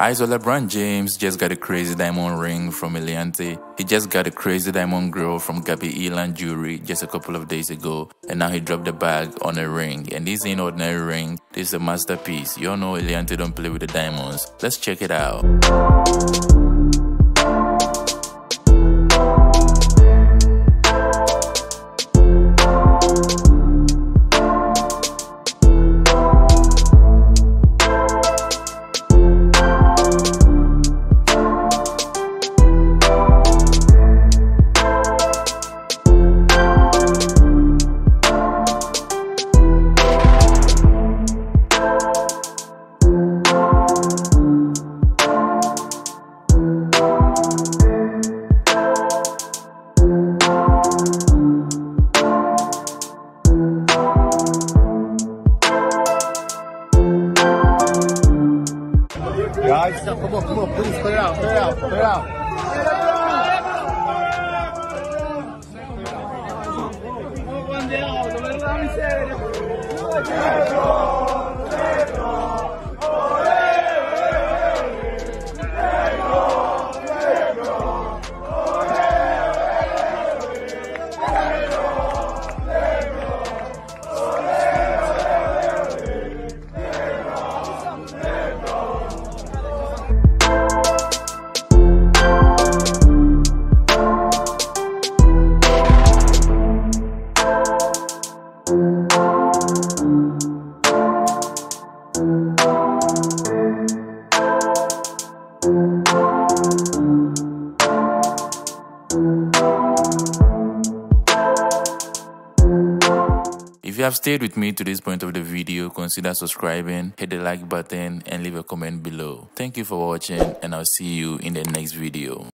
Eyes of LeBron James just got a crazy diamond ring from Eliantte. He just got a crazy diamond grill from Gaby Ilan Jewelry just a couple of days ago, and now he dropped the bag on a ring. And this ain't ordinary ring, this is a masterpiece. You all know Eliantte don't play with the diamonds. Let's check it out. Guys, come on, please, clear out. If you have stayed with me to this point of the video, consider subscribing, hit the like button, and leave a comment below. Thank you for watching, and I'll see you in the next video.